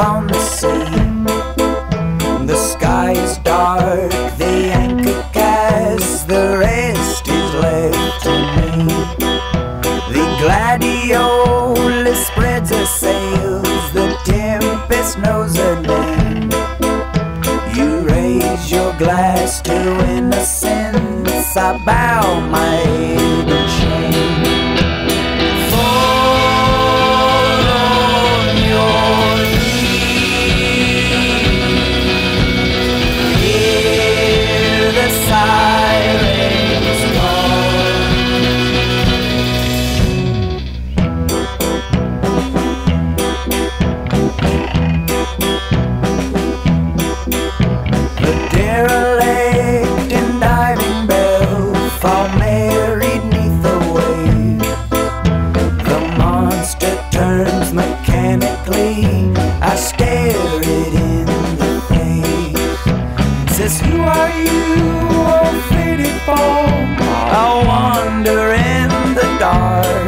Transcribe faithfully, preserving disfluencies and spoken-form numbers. on the sea. The sky is dark, the anchor casts, the rest is left to me. The gladiolus spreads her sails, the tempest knows her name. You raise your glass to innocence, I bow my head in shame. I stare it in the face. Says, who are you, oh, faded form? I wander in the dark.